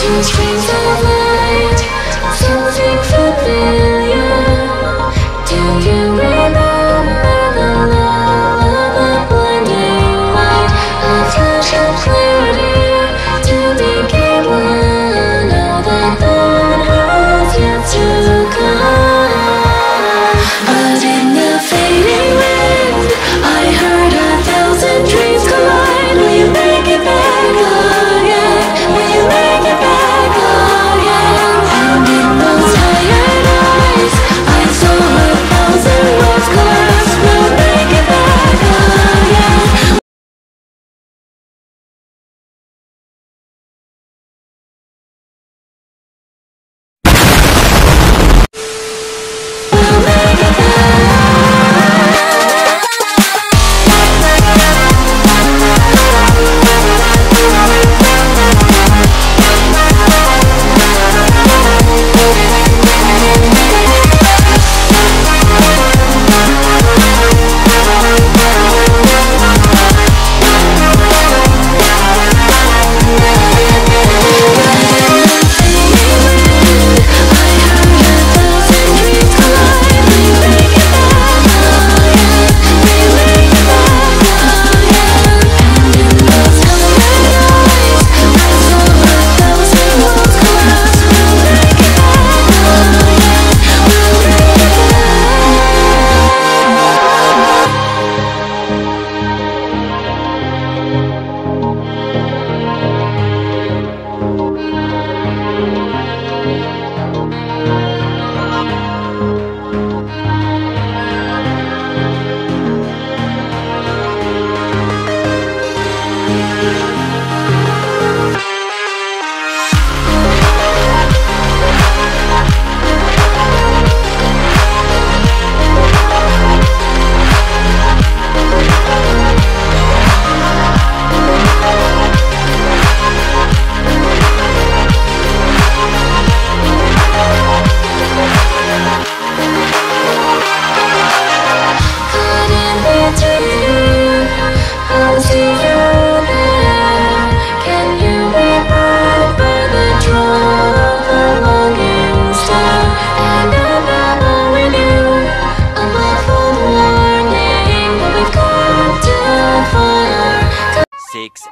Two strings of light, something familiar. Do you remember the love of the blinding light? A flash of clarity to begin one. Now that the has yet to come, but in the fading wind, I heard 1,000 dreams collide. We make it back again. We make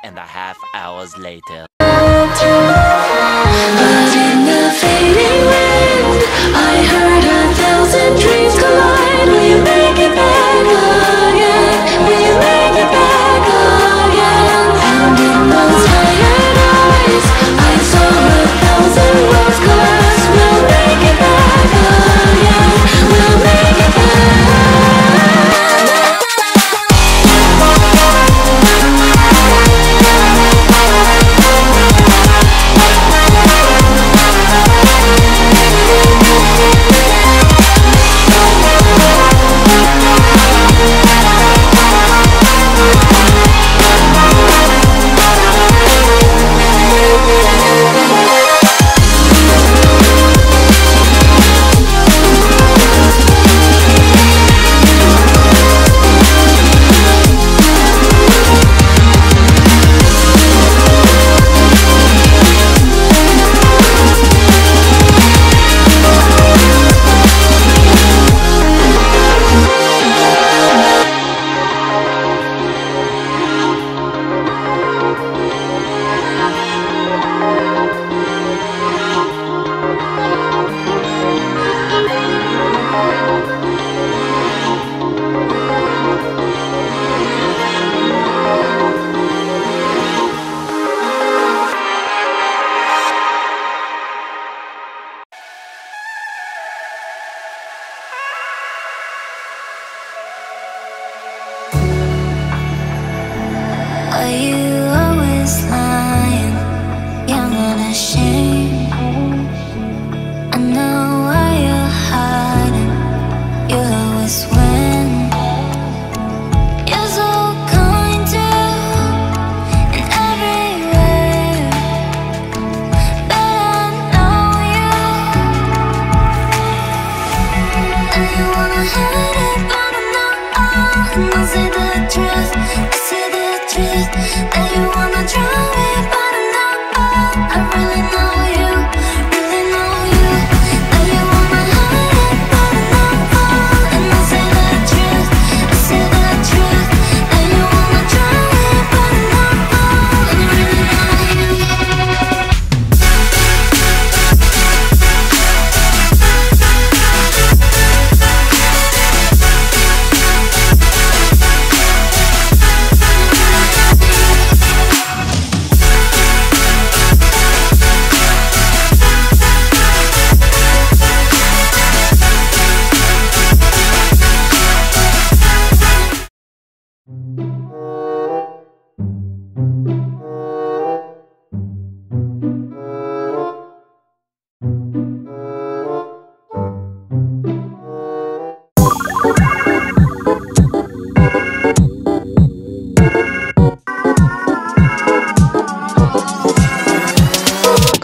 and a half hours later. But in the fading wind, I heard 1,000 dreams collide. We make it back again. We make it back again. And in those tired eyes, I saw 1,000 worlds collapse. We'll make it back again. We'll make it back.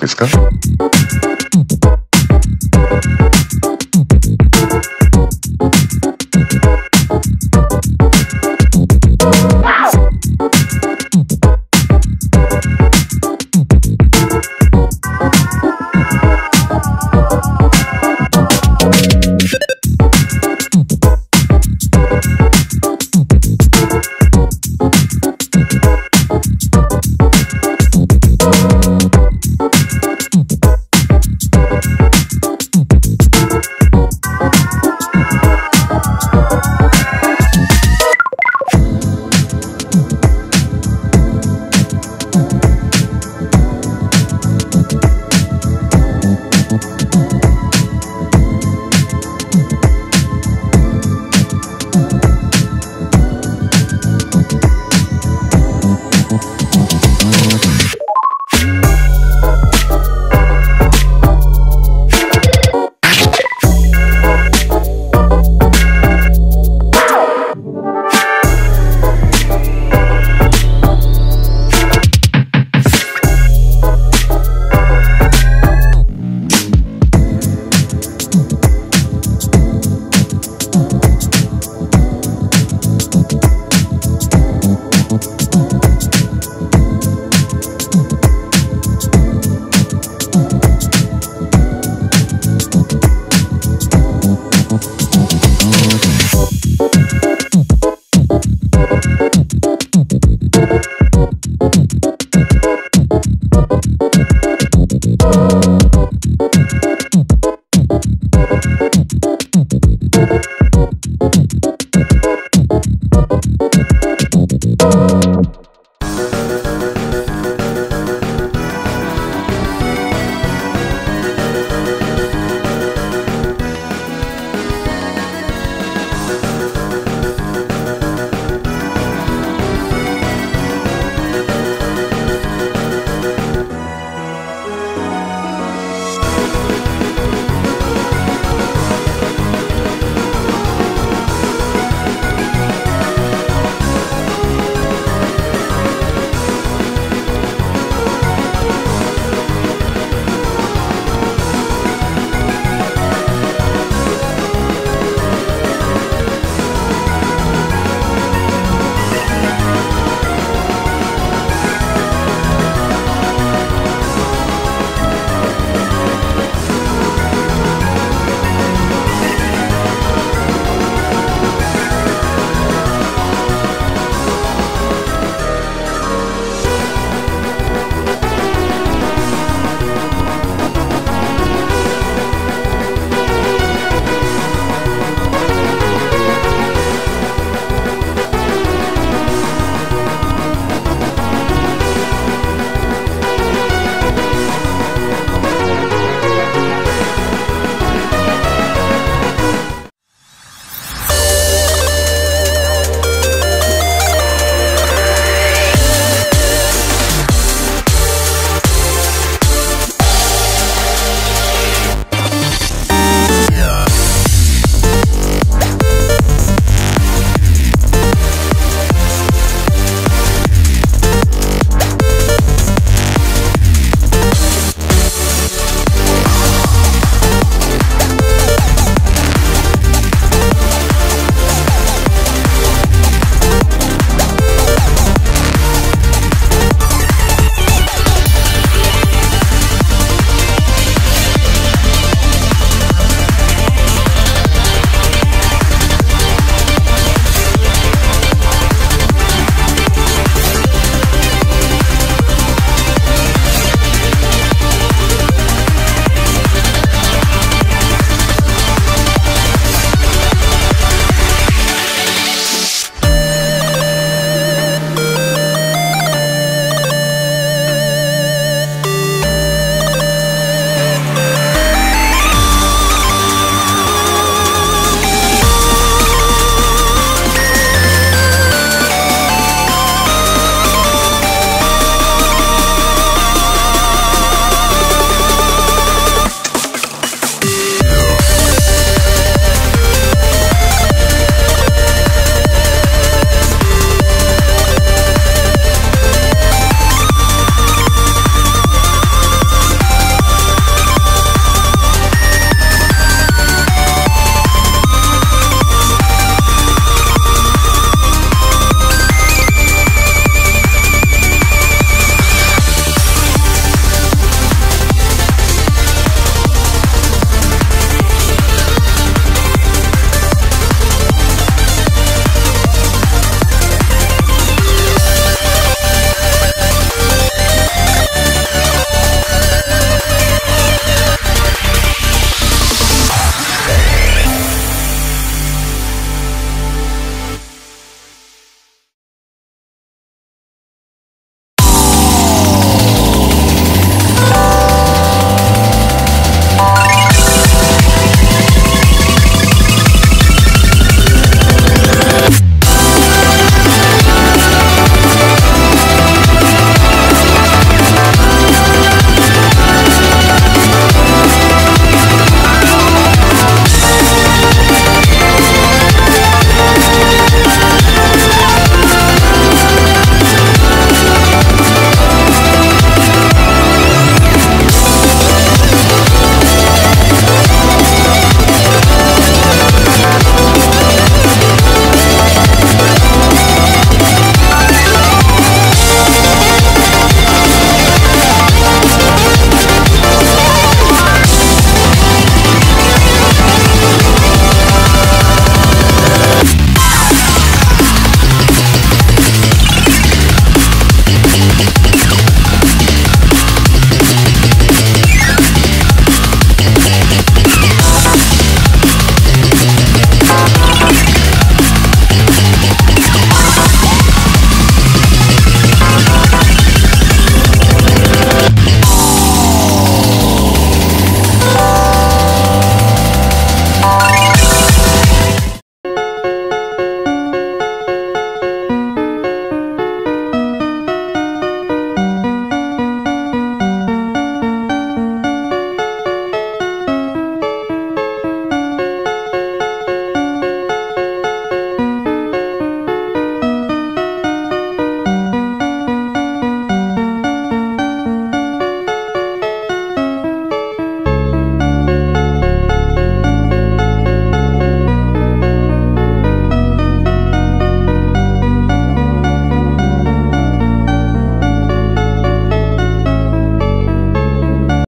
ですか？